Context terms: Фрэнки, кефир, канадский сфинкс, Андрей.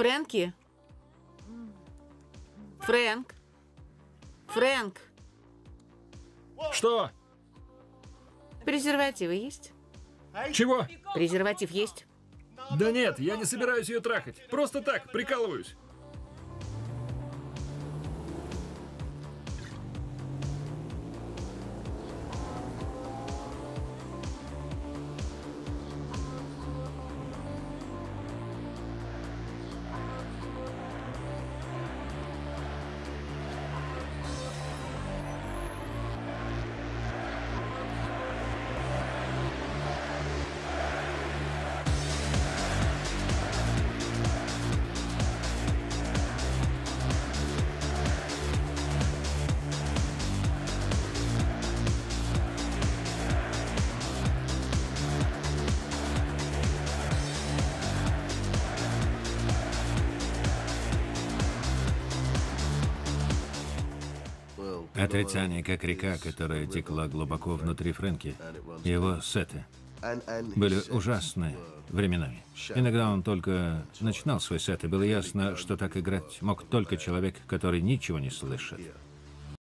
Фрэнки? Фрэнк? Фрэнк? Что? Презервативы есть? Чего? Презерватив есть? Да нет, я не собираюсь ее трахать. Просто так, прикалываюсь. Отрицание, как река, которая текла глубоко внутри Фрэнки, его сеты были ужасны временами. Иногда он только начинал свой сет, и было ясно, что так играть мог только человек, который ничего не слышит.